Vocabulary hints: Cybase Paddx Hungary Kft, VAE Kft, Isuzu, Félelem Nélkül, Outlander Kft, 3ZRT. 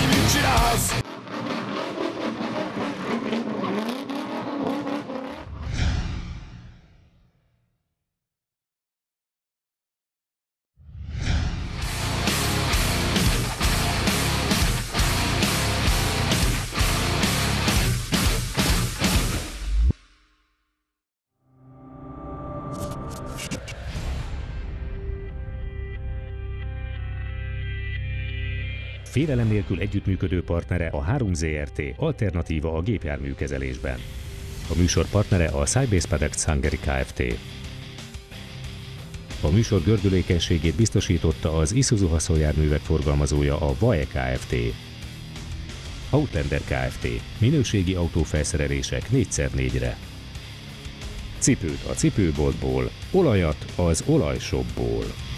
zanim ci raz. Félelem nélkül együttműködő partnere a 3ZRT, alternatíva a gépjárműkezelésben. A műsor partnere a Cybase Paddx Hungary Kft. A műsor gördülékenységét biztosította az Isuzu haszonjárművek forgalmazója a VAE Kft. Outlander Kft. Minőségi autófelszerelések 4x4-re. Cipőt a cipőboltból, olajat az olajshopból.